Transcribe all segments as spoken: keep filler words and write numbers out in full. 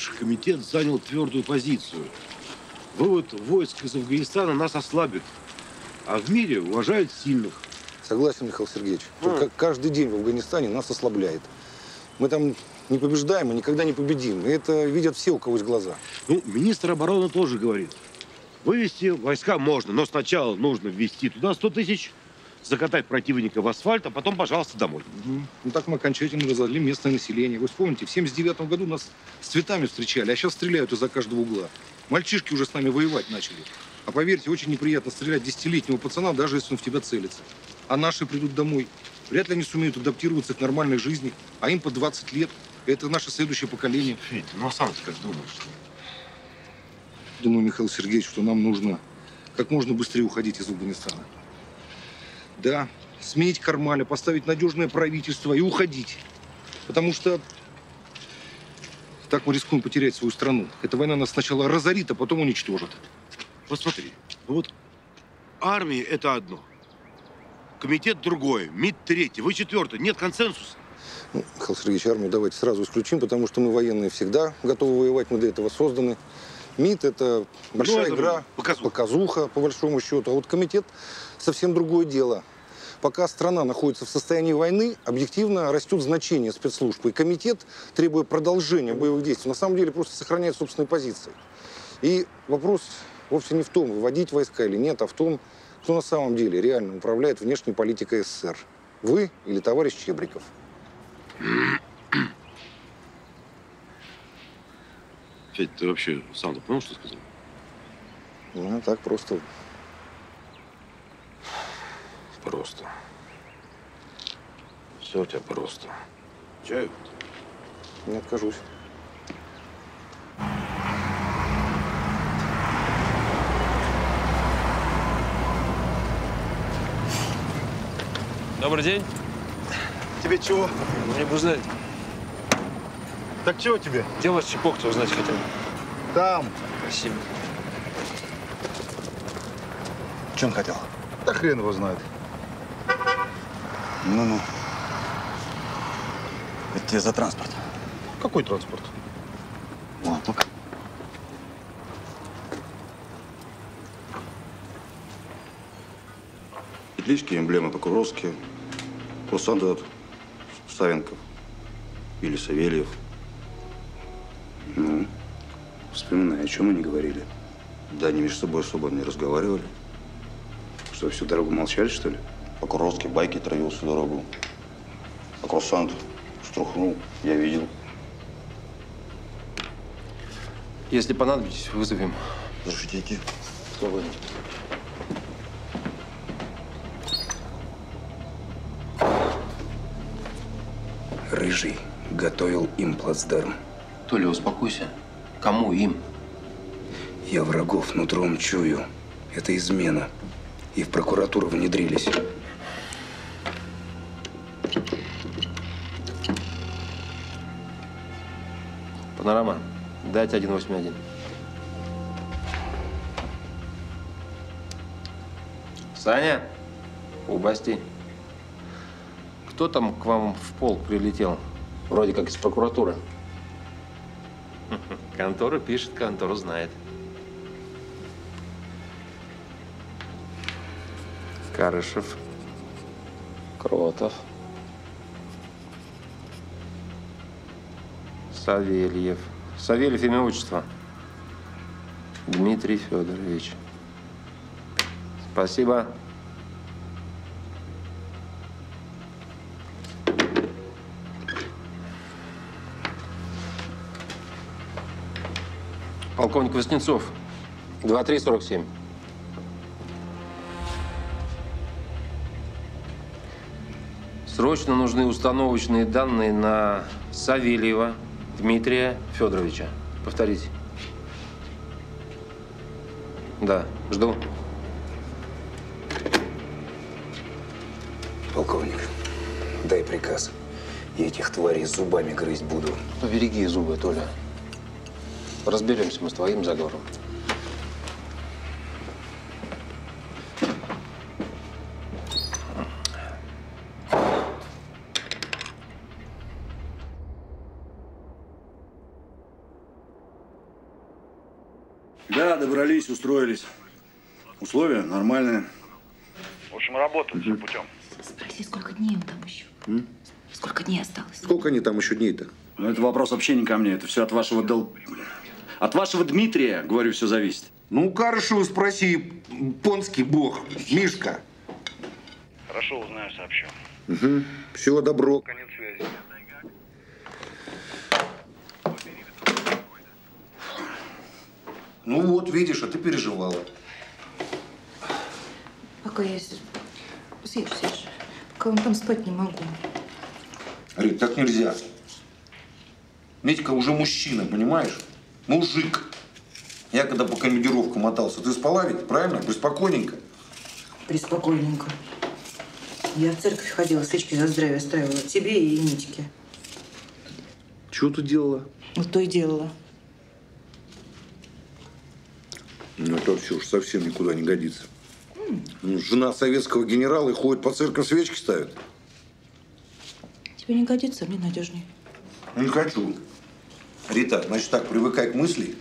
Высший комитет занял твердую позицию. Вывод войск из Афганистана нас ослабит. А в мире уважают сильных. Согласен, Михаил Сергеевич. А. Каждый день в Афганистане нас ослабляет. Мы там не побеждаем и никогда не победим. И это видят все, у кого есть глаза. Ну, министр обороны тоже говорит. Вывести войска можно, но сначала нужно ввести туда сто тысяч, закатать противника в асфальт, а потом, пожалуйста, домой. Угу. Ну так мы окончательно разозлили местное население. Вы вспомните, в семьдесят девятом году нас с цветами встречали, а сейчас стреляют из-за каждого угла. Мальчишки уже с нами воевать начали. А поверьте, очень неприятно стрелять десятилетнего пацана, даже если он в тебя целится. А наши придут домой. Вряд ли они сумеют адаптироваться к нормальной жизни, а им по двадцать лет. Это наше следующее поколение. Федя, ну а сам ты как думаешь? Думаю, Михаил Сергеевич, что нам нужно как можно быстрее уходить из Афганистана. Да, сменить Кармаля, поставить надежное правительство и уходить. Потому что так мы рискуем потерять свою страну. Эта война нас сначала разорит, а потом уничтожит. Вот смотри, вот армия – это одно, комитет – другое, МИД – третье, вы – четвертое. Нет консенсуса. Ну, Михаил Сергеевич, армию давайте сразу исключим, потому что мы военные всегда готовы воевать, мы для этого созданы. МИД – это большая ну, это игра, показуха. показуха, по большому счету. А вот комитет – совсем другое дело. Пока страна находится в состоянии войны, объективно растет значение спецслужб. И комитет, требуя продолжения боевых действий, на самом деле просто сохраняет собственные позиции. И вопрос вовсе не в том, выводить войска или нет, а в том, кто на самом деле реально управляет внешней политикой СССР. Вы или товарищ Чебриков? Федь, ты вообще сам-то понял, что сказал? Ну, так просто. Просто. Все у тебя просто. Чаю? Не откажусь. Добрый день. Тебе чего? Мне бы узнать. Так чего тебе? Где у вас чепок-то узнать хотел? Там. Спасибо. Че он хотел? Да хрен его знает. Ну-ну. Это тебе за транспорт. Какой транспорт? Ладно, ну-ка. Петлички, эмблемы по-куровски, курсант этот Савинков или Савельев. Ну, вспоминай, о чем они говорили. Да они между собой особо не разговаривали. Что, всю дорогу молчали, что ли? По-куровски байки травил всю дорогу. А курсант штрухнул, я видел. Если понадобитесь, вызовем. Разрешите идти. Свободно. Рыжий готовил им плацдарм. Толя, успокойся. Кому им? Я врагов нутром чую. Это измена. И в прокуратуру внедрились. Панорама, дайте один восемь один. Саня, убасти. Кто там к вам в полк прилетел? Вроде как из прокуратуры. Контора пишет, контору знает. Карышев. Крутов. Савельев. Савельев, имя, отчество. Дмитрий Федорович. Спасибо. Полковник Воснецов, двадцать три сорок семь. Срочно нужны установочные данные на Савельева Дмитрия Федоровича. Повторите. Да, жду. Полковник, дай приказ. Я этих тварей зубами грызть буду. Побереги зубы, Толя. Разберемся мы с твоим заговором. Да, добрались, устроились. Условия нормальные. В общем, работают все путем. Спроси, сколько дней он там еще? М? Сколько дней осталось? Сколько они там еще дней-то? Ну, это вопрос вообще не ко мне. Это все от вашего дол... От вашего Дмитрия, говорю, все зависит. Ну, Карышеву спроси, понский бог, Мишка. Хорошо, узнаю, сообщу. Угу. Всего добро. Конец связи. Ну вот, видишь, а ты переживала. Пока я съешь, съешь. Пока он там спать не могу. Рит, так нельзя. Митька уже мужчина, понимаешь? Мужик. Я когда по командировку мотался, ты спала ведь, правильно? Приспокойненько. Приспокойненько. Я в церковь ходила, свечки за здравие ставила. Тебе и Митьке. Чего ты делала? Вот то и делала. Ну, это вообще уж совсем никуда не годится. Ну, жена советского генерала и ходит по церкви, свечки ставит. Тебе не годится, мне надежнее. Не хочу. Рита, значит так, привыкай к мысли,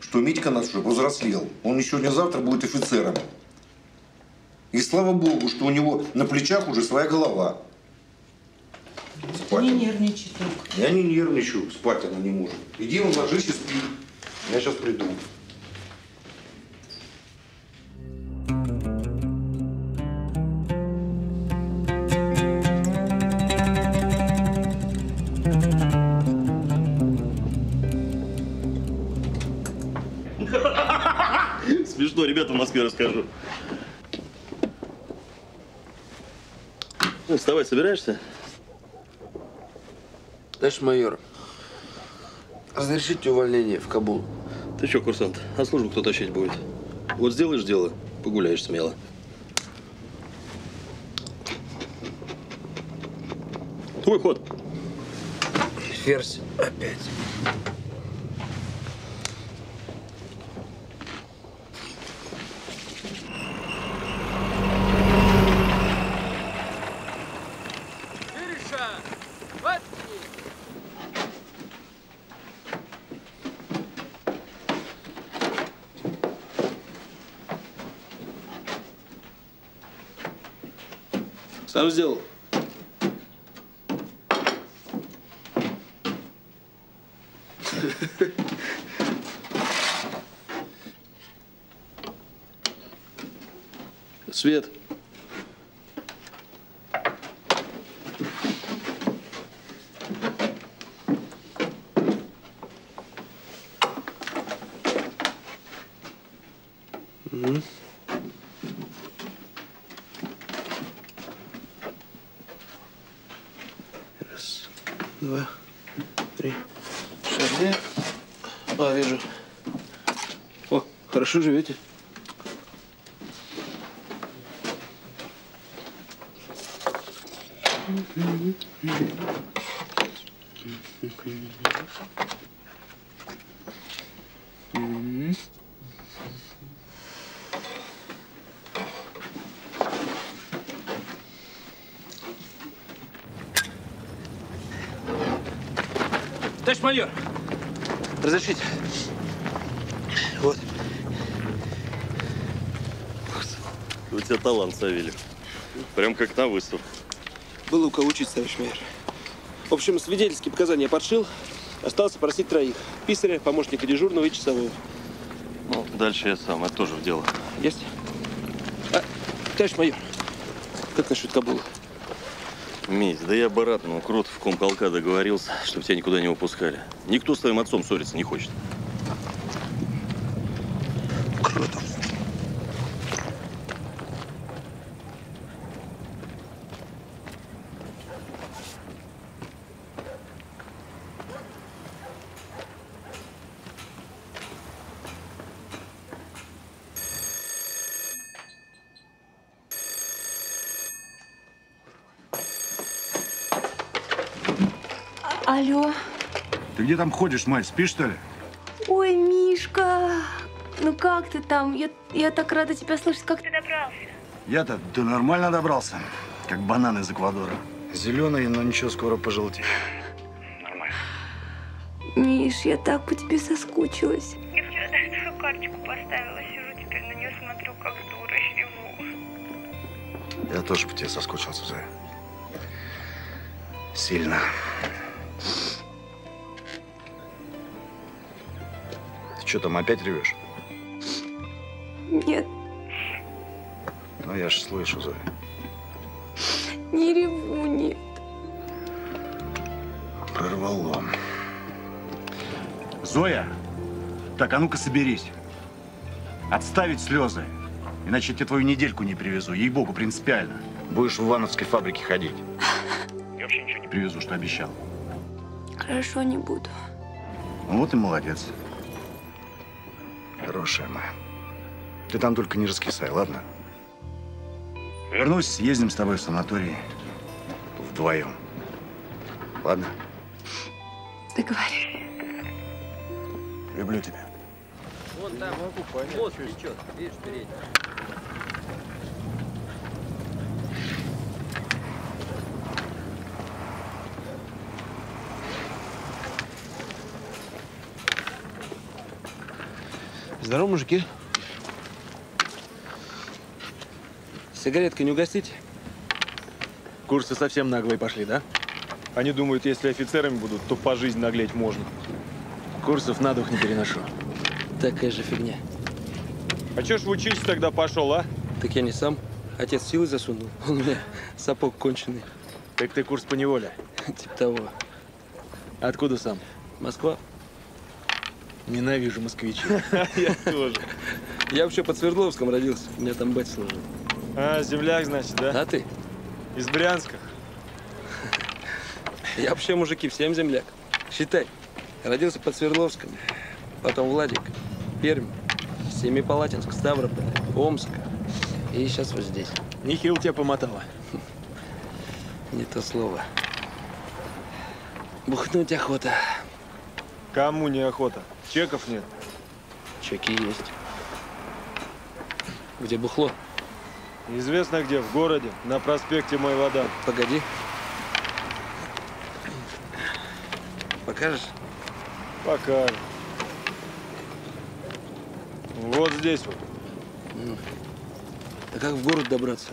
что Митька нас уже повзрослел. Он сегодня-завтра будет офицером. И слава богу, что у него на плечах уже своя голова. Спать. Не нервничай только. Я не нервничаю, спать она не может. Иди, он ложись и спи. Я сейчас приду. Смешно, ребята в Москве расскажу. Ну, вставай, собираешься? Товарищ майор, разрешите увольнение в Кабул. Ты что, курсант, а службу кто тащить будет? Вот сделаешь дело, погуляешь смело. Твой ход. Ферзь опять. Сам сделал. Свет. Хорошо живете? Товарищ майор, разрешите? У тебя талант, Савельев. Прям как на выставку. Было у кого учиться, товарищ майор. В общем, свидетельские показания подшил. Осталось просить троих. Писаря, помощника дежурного и часового. Ну, дальше я сам. Это тоже в дело. Есть? А, товарищ майор, как насчет Кабула? Мить, да я бы рад, но Крутов в комполка договорился, чтобы тебя никуда не выпускали. Никто с твоим отцом ссориться не хочет. Крутов. Где там ходишь, мать? Спишь, что ли? Ой, Мишка, ну как ты там? Я, я так рада тебя слышать. Как ты добрался? Я-то да нормально добрался, как банан из Эквадора. Зеленый, но ничего, скоро пожелтеет. Нормально. Миш, я так по тебе соскучилась. Я вчера даже карточку поставила, сижу теперь на нее смотрю, как дура, реву. Я тоже по тебе соскучился, Зая. Сильно. Ты что там опять ревешь? Нет. Ну я же слышу, Зоя. Не реву, нет. Прорвало. Зоя, так, а ну-ка соберись. Отставить слезы, иначе я тебе твою недельку не привезу, ей-богу, принципиально. Будешь в Ивановской фабрике ходить. Я вообще ничего не привезу, что обещал. Хорошо, не буду. Ну, вот и молодец. Хорошая моя. Ты там только не раскисай, ладно? Вернусь, съездим с тобой в санаторий вдвоем. Ладно? Договорились. Люблю тебя. Вон там, могу понять. Вот течет, видишь, передний. Здорово, мужики. Сигаретка не угостить? Курсы совсем наглые пошли, да? Они думают, если офицерами будут, то по жизни наглеть можно. Курсов на дух не переношу. Такая же фигня. А чё ж в училище тогда пошел, а? Так я не сам. Отец силы засунул. Он у меня сапог конченый. Так ты курс по неволе? Типа того. Откуда сам? Москва. Ненавижу москвичей. Я тоже. Я вообще под Свердловском родился. У меня там батя служил. А, земляк, значит, да? А ты? Из Брянска. Я вообще, мужики, всем земляк. Считай. Родился под Свердловском, потом Владик, Пермь, Семипалатинск, Ставрополь, Омск. И сейчас вот здесь. Нехило тебя помотало. Не то слово. Бухнуть охота. Кому не охота? Чеков нет. Чеки есть. Где бухло? Известно где, в городе, на проспекте Мойвандан. Погоди. Покажешь? Покажем. Вот здесь вот. А как в город добраться?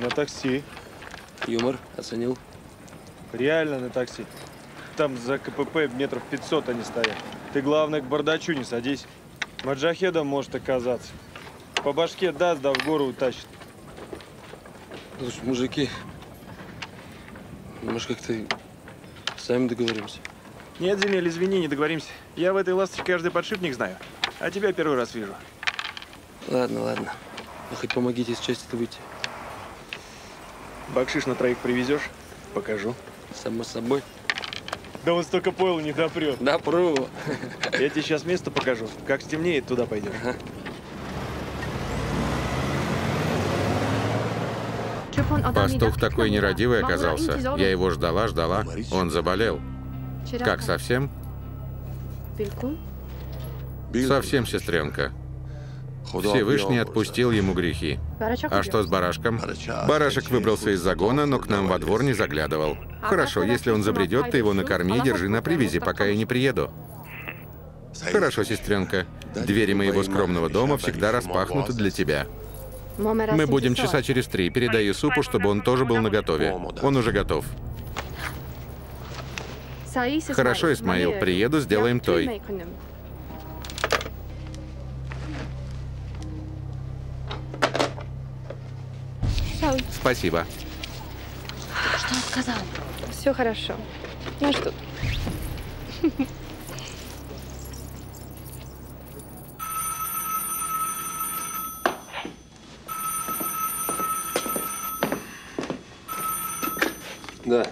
На такси. Юмор оценил? Реально на такси. Там за КПП метров пятьсот они стоят. Ты, главное, к бардачу не садись. Маджахедом может оказаться. По башке даст, да в гору утащит. Слушай, мужики, может, как-то сами договоримся? Нет, Земель, извини, не договоримся. Я в этой ласточке каждый подшипник знаю, а тебя первый раз вижу. Ладно, ладно. А хоть помогите из части-то выйти. Бакшиш на троих привезешь? Покажу. Само собой. Да он столько пойла не допрет. Допру. Я тебе сейчас место покажу. Как стемнеет, туда пойдешь. Ага. Пастух такой нерадивый оказался. Я его ждала, ждала. Он заболел. Как, совсем? Совсем, сестренка. Всевышний отпустил ему грехи. А что с барашком? Барашек выбрался из загона, но к нам во двор не заглядывал. Хорошо, если он забредет, ты его накорми и держи на привязи, пока я не приеду. Хорошо, сестренка. Двери моего скромного дома всегда распахнуты для тебя. Мы будем часа через три. Передай Юсупу, чтобы он тоже был наготове. Он уже готов. Хорошо, Исмаил, приеду, сделаем той. Спасибо. Что он сказал? Все хорошо. Ну что? Да.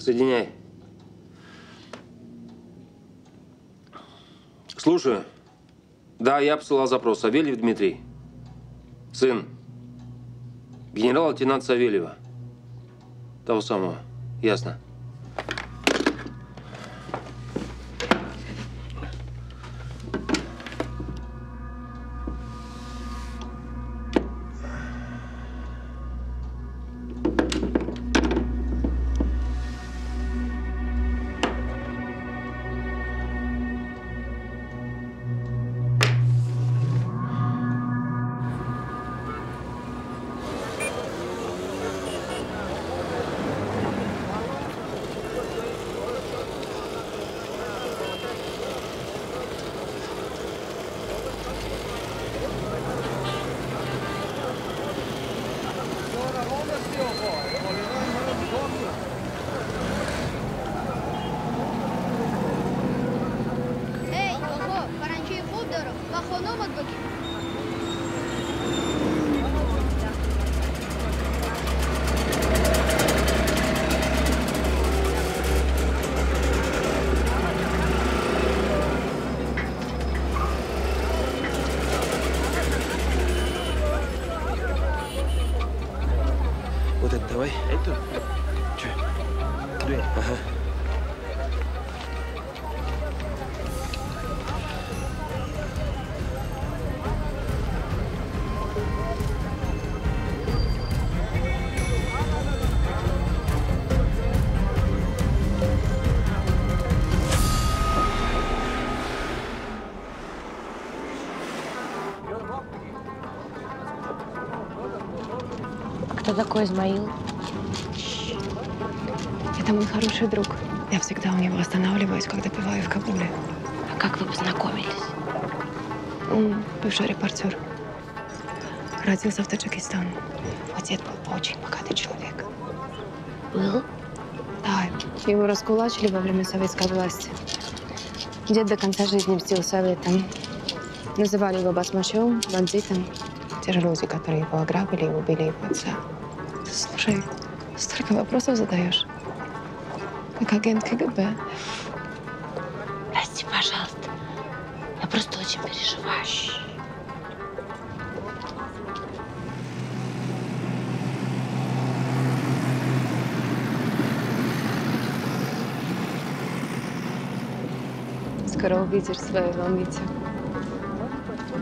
Соединяй. Слушаю. Да, я посылал запрос. Савельев Дмитрий. Сын. Генерал-лейтенант Савельева. Того самого. Ясно. Кто такой Исмаил? Это мой хороший друг. Я всегда у него останавливаюсь, когда бываю в Кабуле. А как вы познакомились? Он бывший репортер. Родился в Таджикистане. Отец был очень богатый человек. Был? Да. Его раскулачили во время советской власти. Дед до конца жизни мстил советом. Называли его Басмачом, бандитом. Те же люди, которые его ограбили и убили его отца. Слушай, столько вопросов задаешь. Как агент КГБ. Прости, пожалуйста. Я просто очень переживаю. Скоро увидишь своего Митю.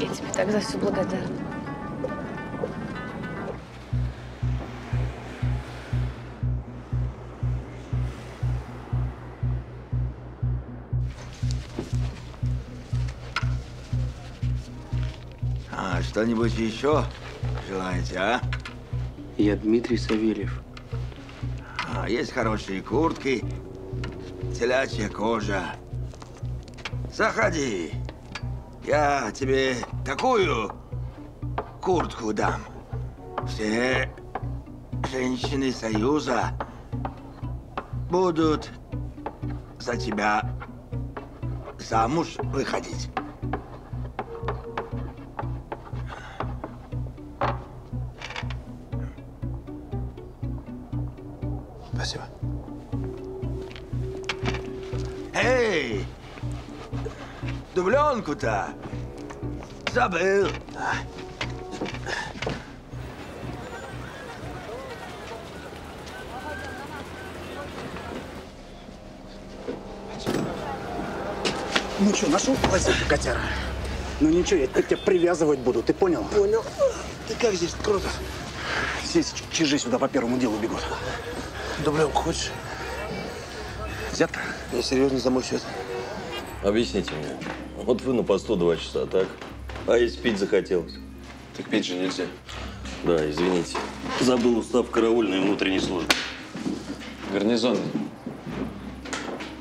Я тебе так за все благодарна. Что-нибудь еще желаете, а? Я Дмитрий Савельев. А, есть хорошие куртки, телячья кожа. Заходи, я тебе такую куртку дам. Все женщины Союза будут за тебя замуж выходить. Дубленку-то забыл. Ну что, нашел лазейку, котяра? Ну ничего, я тебя привязывать буду, ты понял? Понял. Ты как здесь, Крутов? Все чижи сюда по первому делу бегут. Дубленку хочешь? Взятка? Я серьезно за мой счет. Объясните мне. Вот вы на посту два часа, так? А если пить захотелось? Так пить же нельзя. Да, извините. Забыл устав караульной и внутренней службы. Гарнизон.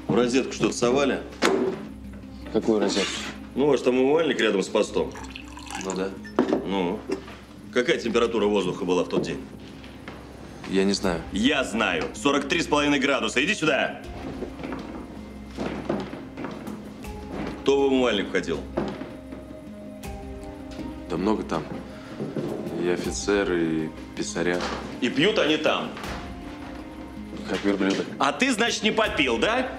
В розетку что-то совали? Какую розетку? Ну, ваш там умывальник рядом с постом. Ну да. Ну. Какая температура воздуха была в тот день? Я не знаю. Я знаю. сорок три с половиной градуса. Иди сюда. Кто в умывальник входил? Да много там. И офицеры, и писаря. И пьют они там? Как верблюды. А ты, значит, не попил, да?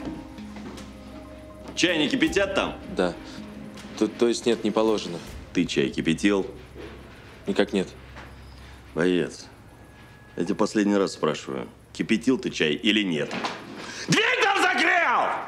Чай не кипятят там? Да. То, то есть нет, не положено. Ты чай кипятил? Никак нет. Боец, я тебя последний раз спрашиваю, кипятил ты чай или нет? Дверь там закрыл!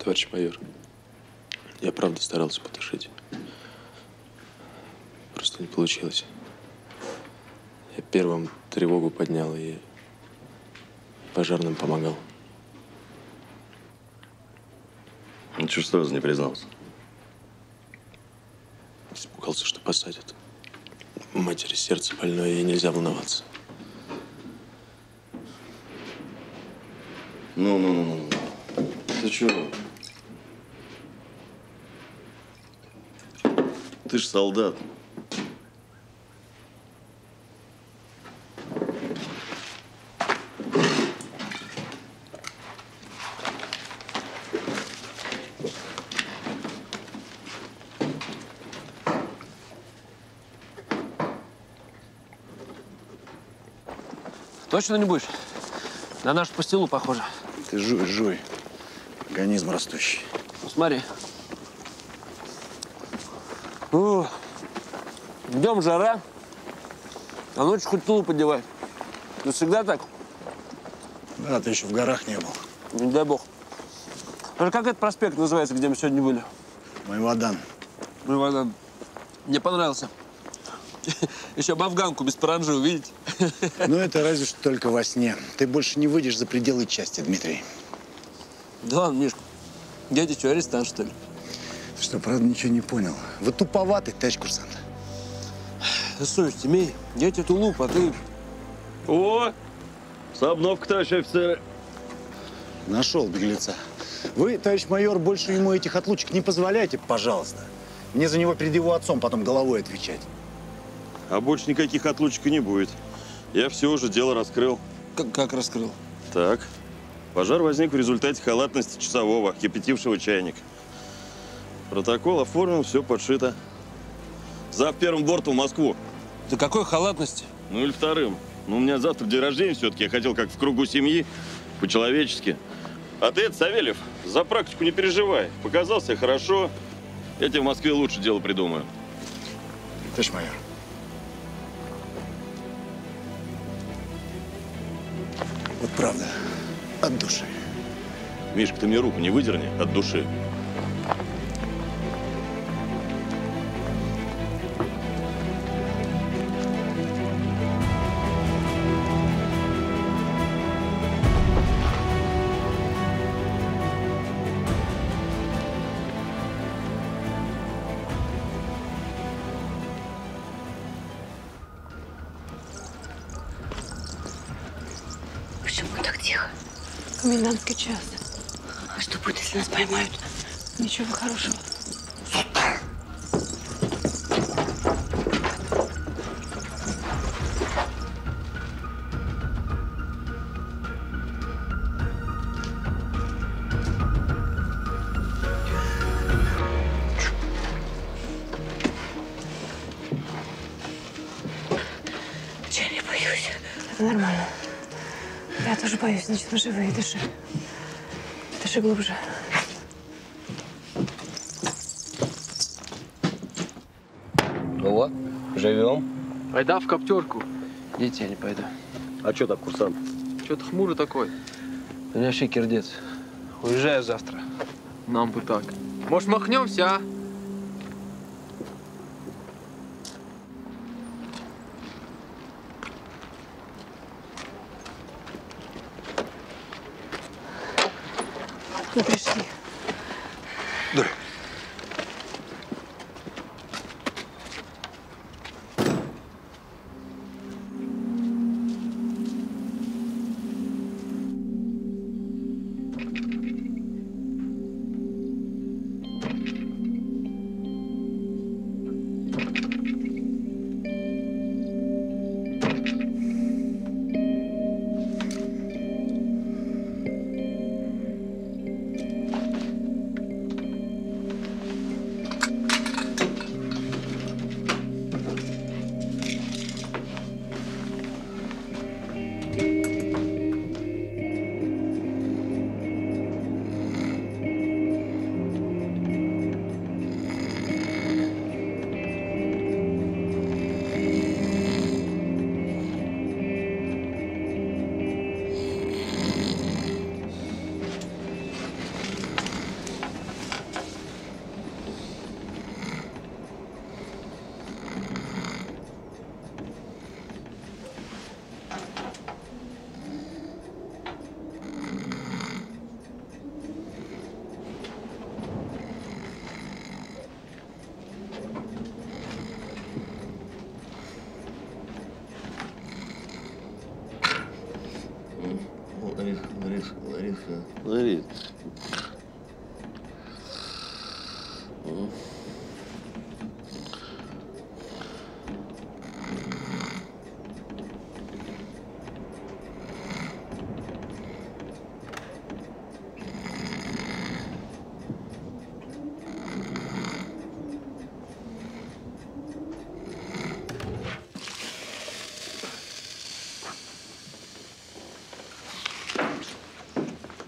Товарищ майор, я правда старался потушить. Просто не получилось. Я первым тревогу поднял и пожарным помогал. Ну чё ж сразу не признался? Испугался, что посадят. Матери сердце больное, ей нельзя волноваться. Ну, ну, ну, ну. Ты чего? Ты ж солдат. Точно не будешь? На нашу пастилу похоже. Ты жуй, жуй. Организм растущий. Ну, смотри. О, днем жара, а ночью хоть тулуп одевай. Ты всегда так? Да, ты еще в горах не был. Не дай бог. Как этот проспект называется, где мы сегодня были? Мойвандан. Мойвандан. Мне понравился. Еще афганку без паранджи увидеть. Ну, это разве что только во сне. Ты больше не выйдешь за пределы части, Дмитрий. Да ладно, Мишка. Дядя что, арестант, что ли? Ты что, правда ничего не понял? Вы туповатый, товарищ курсант. Да совесть имей. Я тебе тулуп, а ты… О! С обновкой, товарищ офицер. Нашел беглеца. Вы, товарищ майор, больше ему этих отлучек не позволяйте, пожалуйста. Мне за него перед его отцом потом головой отвечать. А больше никаких отлучек не будет. Я все уже дело раскрыл. Как, как раскрыл? Так. Пожар возник в результате халатности часового, кипятившего чайник. Протокол оформлен, все подшито. Зав первым бортом в Москву. Да какой халатности? Ну или вторым. Ну у меня завтра день рождения все-таки. Я хотел как в кругу семьи, по-человечески. А ты, это, Савельев, за практику не переживай. Показался хорошо. Я тебе в Москве лучше дело придумаю. Товарищ майор. Вот правда, от души. Мишка, ты мне руку не выдерни, от души. Комендантский час. А что будет, если нас поймают? Ничего хорошего. Я не боюсь. Это нормально. Я тоже боюсь, значит, мы живые. Дыши. Дыши глубже. Ну вот, живем. Пойда в коптерку. Нет, я не пойду. А что так, курсант? Что ты хмурый такой? У меня вообще кирдец. Уезжаю завтра. Нам бы так. Может, махнемся, а? Мы пришли. Да. Лариса, Лариса, Лариса. Лариса.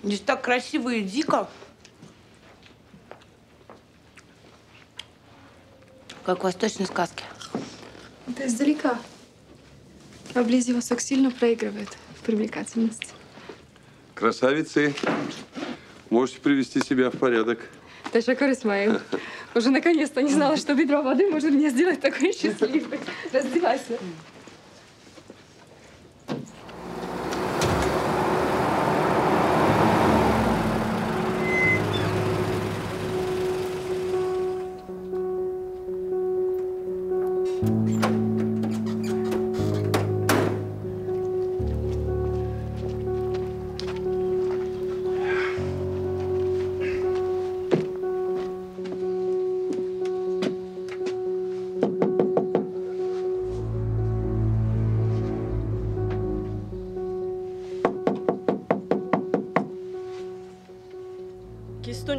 Здесь так красиво и дико, как в восточной сказке. Это издалека. А вблизи восток сильно проигрывает в привлекательности. Красавицы, можете привести себя в порядок. Ташакур Исмаил. Уже наконец-то не знала, что ведро воды может меня сделать такой счастливой. Раздевайся.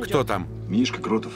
Кто там? Мишка Крутов.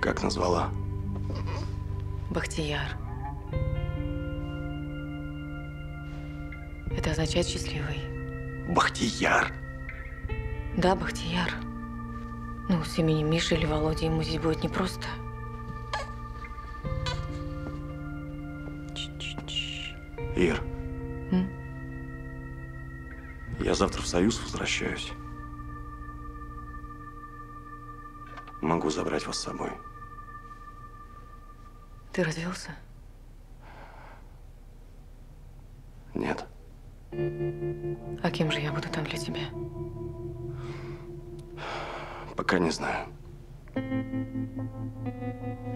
Как назвала? Бахтияр. Это означает счастливый. Бахтияр? Да, Бахтияр. Ну, с именем Миши или Володи ему здесь будет непросто. Ир. М? Я завтра в Союз возвращаюсь. Могу забрать вас с собой. Ты развелся? Нет. А кем же я буду там для тебя? Пока не знаю.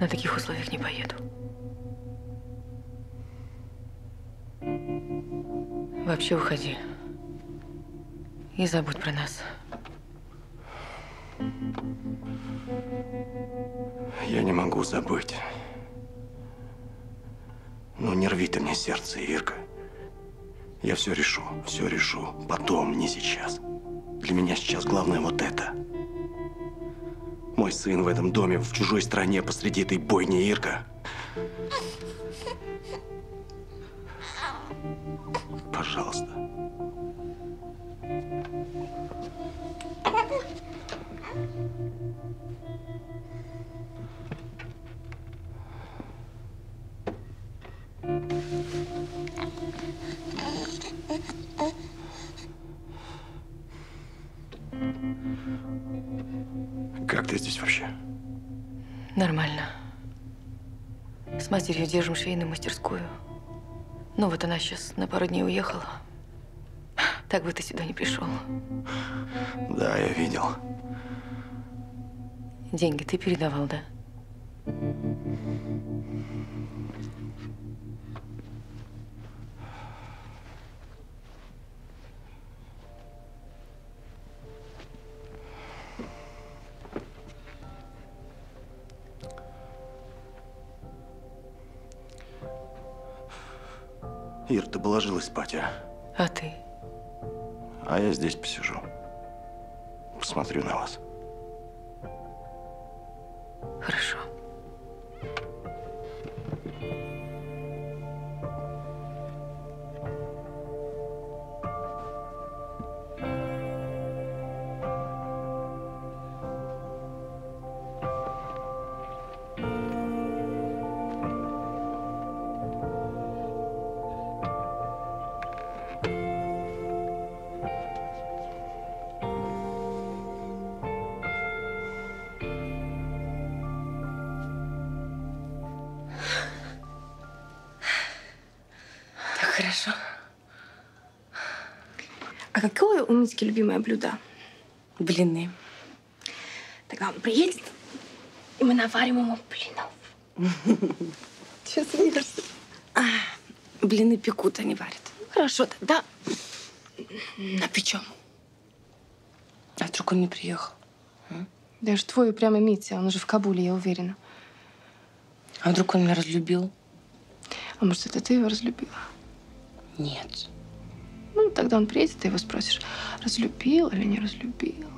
На таких условиях не поеду. Вообще уходи. И забудь про нас. Я не могу забыть. Ну, не рви ты мне сердце, Ирка. Я все решу, все решу. Потом, не сейчас. Для меня сейчас главное вот это. Мой сын в этом доме, в чужой стране, посреди этой бойни, Ирка. Пожалуйста. Как ты здесь вообще? Нормально. С матерью держим швейную мастерскую. Ну вот она сейчас на пару дней уехала. Так бы ты сюда не пришел. Да, я видел. Деньги ты передавал, да? Ир, ты бы ложилась спать, а? А ты? А я здесь посижу. Посмотрю на вас. Хорошо. Какое у Митьки любимое блюдо? Блины. Тогда он приедет, и мы наварим ему блинов. Чего смеешься? Блины пекут, а не варят. Хорошо, тогда напечем. А вдруг он не приехал? Да уж твой упрямый Митя, он уже в Кабуле, я уверена. А вдруг он меня разлюбил? А может, это ты его разлюбила? Нет. Ну, тогда он приедет, ты его спросишь, разлюбил или не разлюбил.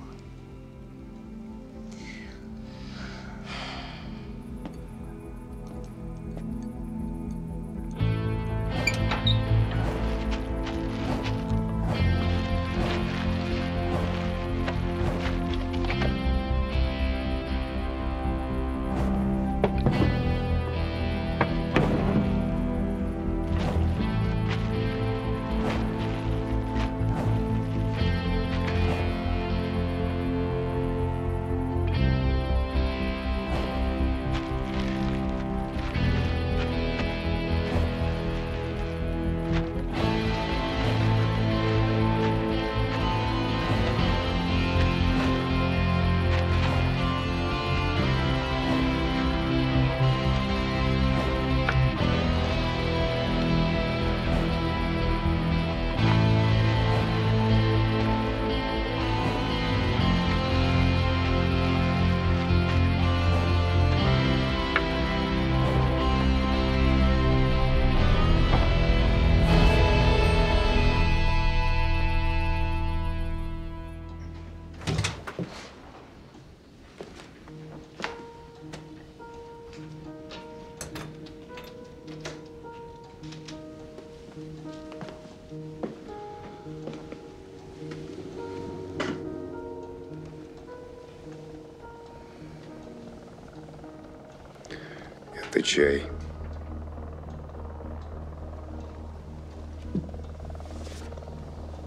Чай.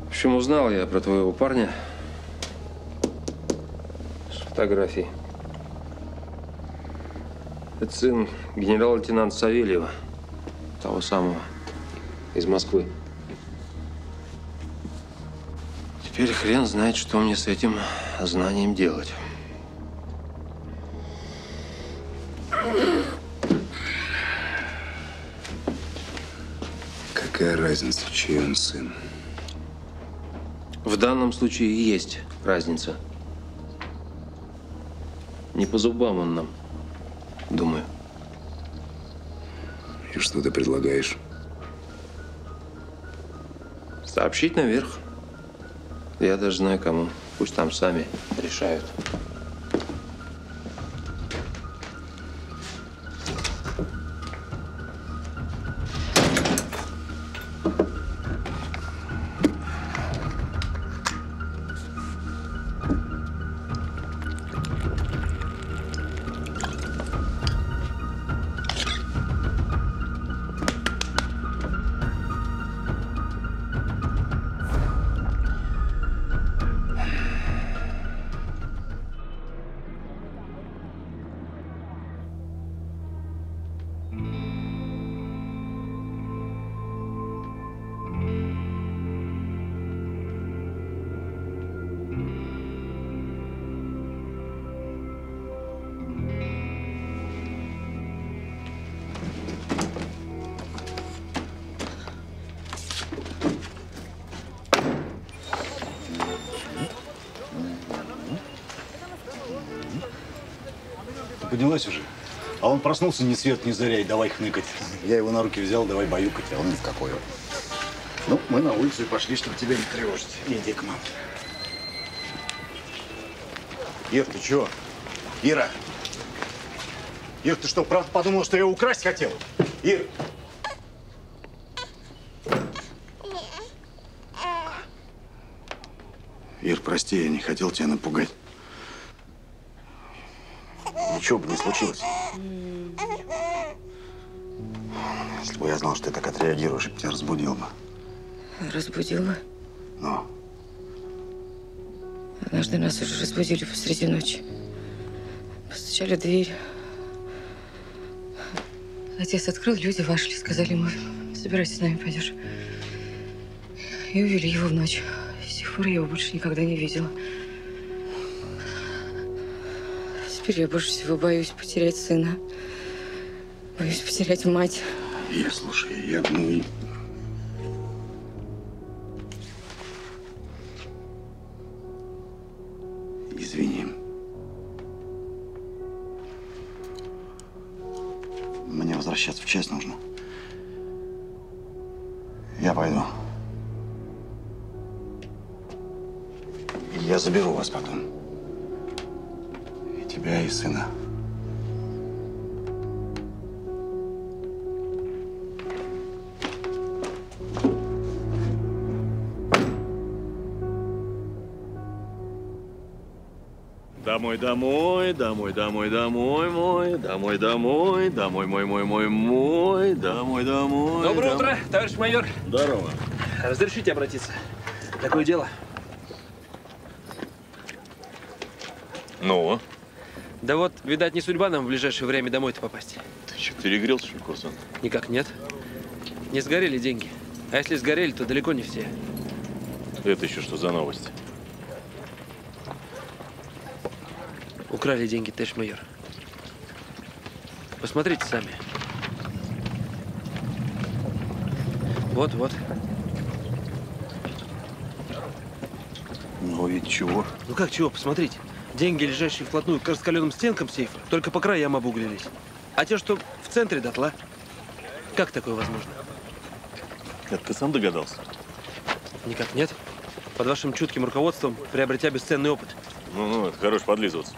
В общем, узнал я про твоего парня с фотографий. Это сын генерал-лейтенанта Савельева, того самого, из Москвы. Теперь хрен знает, что мне с этим знанием делать. Какая разница, чей он сын? В данном случае и есть разница. Не по зубам он нам, думаю. И что ты предлагаешь? Сообщить наверх. Я даже знаю кому. Пусть там сами решают. поднялась уже? А он проснулся ни свет, ни заря, и давай хныкать. Я его на руки взял, давай баюкать, а он ни в какое. Ну, мы на улицу и пошли, чтобы тебя не тревожить. Иди к маме. Ир, ты чего? Ира! Ир, ты что, правда подумал, что я его украсть хотел? Ир! Ир, прости, я не хотел тебя напугать. Ничего бы не случилось. Если бы я знал, что ты так отреагируешь, я бы тебя разбудил бы. Разбудила? Ну. Однажды нас уже разбудили посреди ночи. Постучали в дверь. Отец открыл, люди вошли, сказали ему, собирайся с нами, пойдешь. И увели его в ночь. С тех пор я его больше никогда не видела. Теперь я больше всего боюсь потерять сына. Боюсь потерять мать. Я, слушай, я думаю... Извини. Мне возвращаться в часть нужно. Я пойду. Я заберу вас потом. Тебя и сына. Домой, домой, домой, домой, домой, мой, домой, домой, домой, мой, мой, мой, мой, домой, домой. Доброе утро, товарищ майор. Здорово. Разрешите обратиться? Такое дело. Ну? Да вот, видать, не судьба нам в ближайшее время домой-то попасть. Ты что, перегрелся, что ли, курсант? Никак нет. Не сгорели деньги. А если сгорели, то далеко не все. Это еще что за новость? Украли деньги, товарищ майор. Посмотрите сами. Вот, вот. Ну и чего? Ну как чего, посмотрите. Деньги, лежащие вплотную к раскаленным стенкам сейфа, только по краям обуглились. А те, что в центре, дотла. Как такое возможно? Это ты сам догадался? Никак нет. Под вашим чутким руководством, приобретя бесценный опыт. Ну-ну, это хорош подлизываться.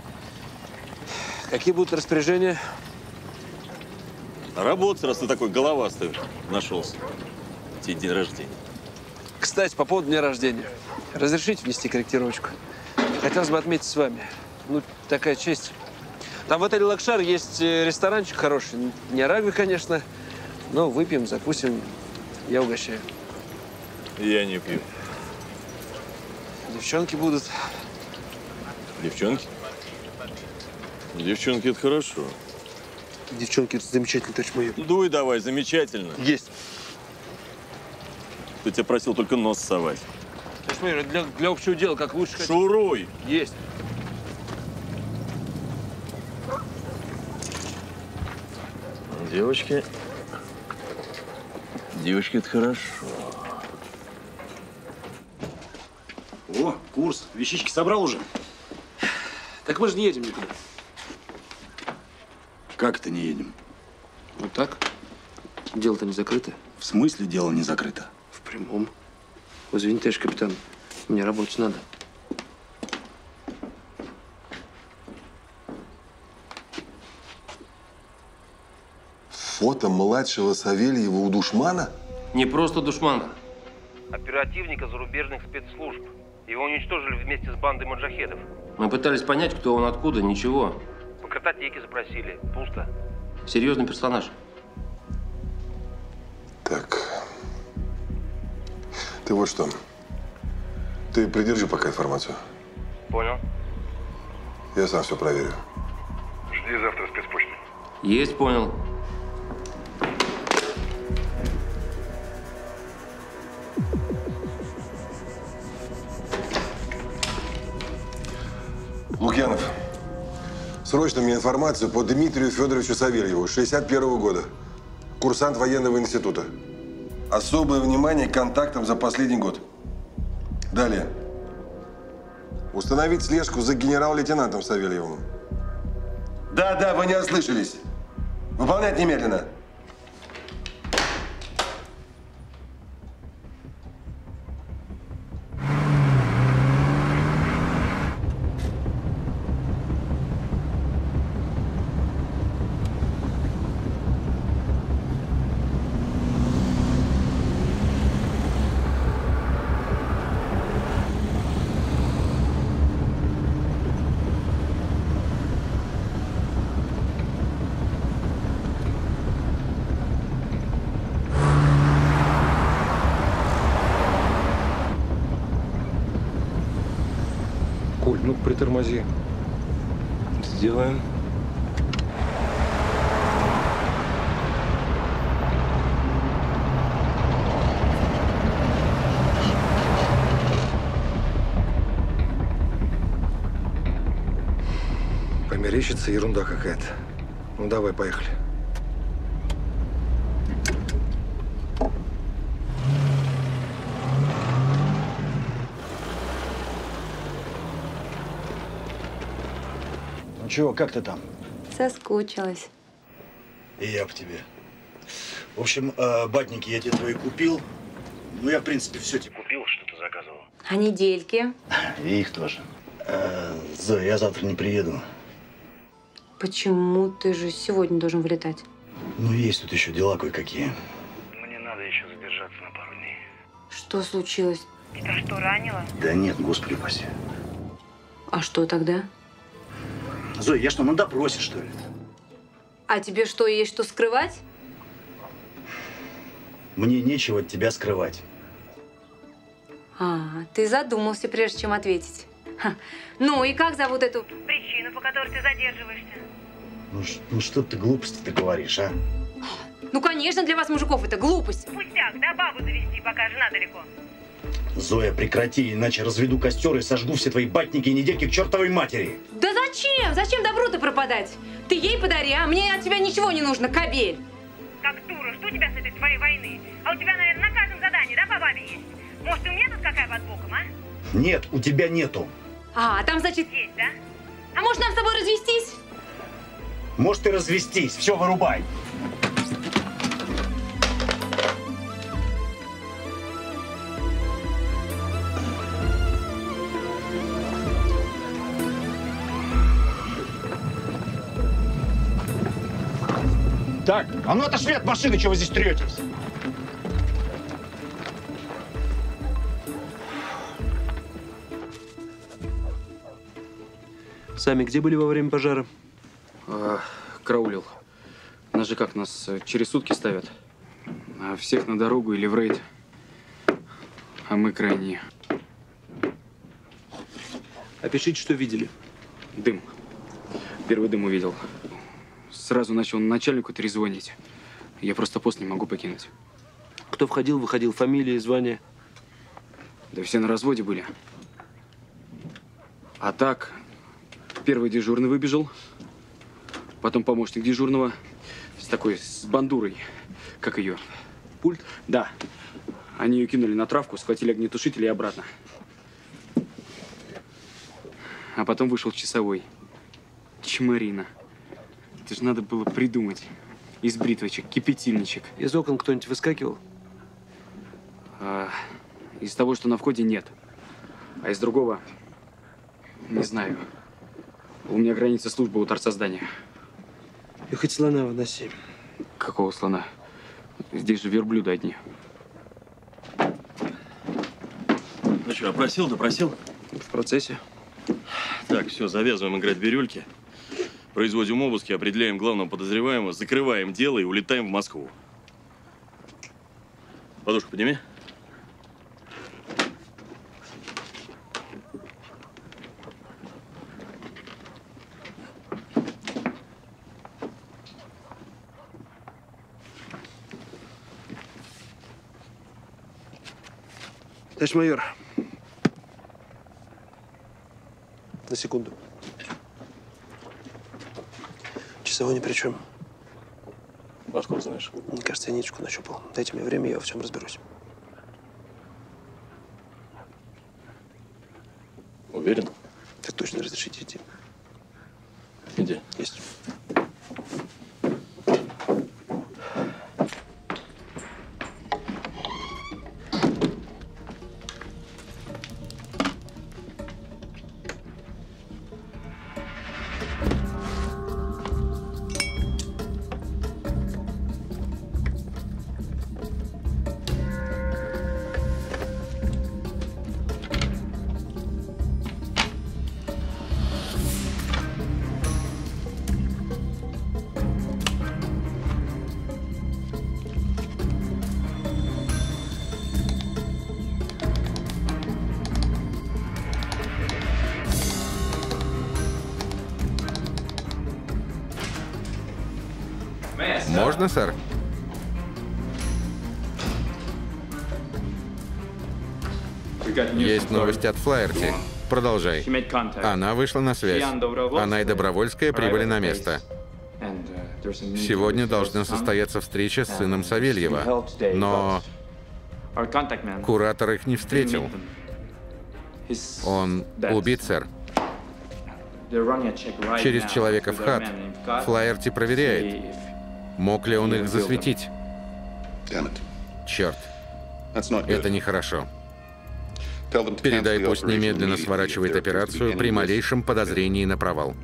Какие будут распоряжения? Работать, раз ты такой головастый нашелся. Тебе день рождения. Кстати, по поводу дня рождения. Разрешите внести корректировочку? Хотелось бы отметить с вами. Ну, такая честь. Там в отеле «Лакшар» есть ресторанчик хороший. Не Арагви, конечно, но выпьем, закусим. Я угощаю. Я не пью. Девчонки будут. Девчонки? Девчонки – это хорошо. Девчонки – это замечательно, товарищ майор. Дуй давай, замечательно. Есть. Кто тебя просил только нос совать. Для, для общего дела, как лучше. Шуруй! Хотите. Есть. Девочки. Девочки, это хорошо. О, курс. Вещички собрал уже. Так мы же не едем никуда. Как это не едем? Вот так. Дело-то не закрыто. В смысле дело не закрыто? В прямом. Извини, товарищ капитан, мне работать надо. Фото младшего Савельева у душмана? Не просто душмана. Оперативника зарубежных спецслужб. Его уничтожили вместе с бандой маджахедов. Мы пытались понять, кто он, откуда, ничего. По картотеке запросили, пусто. Серьезный персонаж. Так. Ты вот что, ты придержи пока информацию. Понял. Я сам все проверю. Жди завтра спецпочты. Есть, понял. Лукьянов, срочно мне информацию по Дмитрию Федоровичу Савельеву, шестьдесят первого года, курсант военного института. Особое внимание к контактам за последний год. Далее. Установить слежку за генерал-лейтенантом Савельевым. Да, да, вы не ослышались. Выполнять немедленно. Тормози. Сделаем. Померещится ерунда какая-то. Ну давай, поехали. Чего, как ты там? Соскучилась. И я по тебе. В общем, батники я тебе твои купил. Ну, я, в принципе, все тебе купил, что ты заказывал. А недельки? И их тоже. А, Зоя, я завтра не приеду. Почему? Ты же сегодня должен вылетать. Ну, есть тут еще дела кое-какие. Мне надо еще задержаться на пару дней. Что случилось? Тебя что, ранило? Да нет, господи упаси. А что тогда? Зоя, я что, на допросе, что ли? А тебе что, есть что скрывать? Мне нечего от тебя скрывать. А, ты задумался, прежде чем ответить. Ха. Ну, и как зовут эту причину, по которой ты задерживаешься? Ну, ну что ты глупости-то говоришь, а? Ну, конечно, для вас, мужиков, это глупость. Пустяк, да, бабу завести, пока жена далеко. Зоя, прекрати, иначе разведу костер и сожгу все твои батники и недельки к чертовой матери. Да зачем? Зачем добру-то пропадать? Ты ей подари, а мне от тебя ничего не нужно, кобель. Как дура, что у тебя с этой твоей войны? А у тебя, наверное, на каждом задании, да, по бабе есть? Может, и у меня тут какая под боком, а? Нет, у тебя нету. А, там, значит, есть, да? А может, нам с тобой развестись? Может, и развестись, все, вырубай. Так, а ну отошли от машины, чего вы здесь третесь? Сами где были во время пожара? А, караулил. Нас же как, нас через сутки ставят. А всех на дорогу или в рейд. А мы крайние. Опишите, что видели. Дым. Первый дым увидел. Сразу начал начальнику трезвонить. Я просто пост не могу покинуть. Кто входил, выходил? Фамилии, звания? Да все на разводе были. А так, первый дежурный выбежал, потом помощник дежурного с такой, с бандурой, как ее. Пульт? Да. Они ее кинули на травку, схватили огнетушитель и обратно. А потом вышел часовой. Чмарина. Это же надо было придумать. Из бритвочек, кипятильничек. Из окон кто-нибудь выскакивал? А, из того, что на входе, нет. А из другого, не знаю. У меня граница службы у торца здания. И хоть слона выноси. Какого слона? Здесь же верблюда одни. Ну что, опросил, допросил? В процессе. Так, все, завязываем играть в бирюльки. Производим обыски, определяем главного подозреваемого, закрываем дело и улетаем в Москву. Подушку подними. Товарищ майор, на секунду. Часовой ни при чем. Откуда знаешь? Мне кажется, я ниточку нащупал. Дайте мне время, я во всем разберусь. Уверен? Так точно, разрешите идти. Иди. Есть. Можно, сэр? Есть новости от Флайерти. Продолжай. Она вышла на связь. Она и Добровольская прибыли на место. Сегодня должна состояться встреча с сыном Савельева, но куратор их не встретил. Он убит, сэр. Через человека в хат Флайерти проверяет, мог ли он их засветить. Черт. Это нехорошо. Передай, пусть немедленно сворачивает операцию при малейшем подозрении на провал.